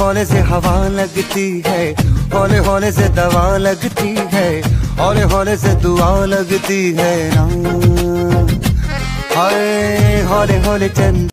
होने से हवा लगती है, होने होने से दवा लगती है, होने होने से दुआ लगती है ना। हाय होने होने चंद।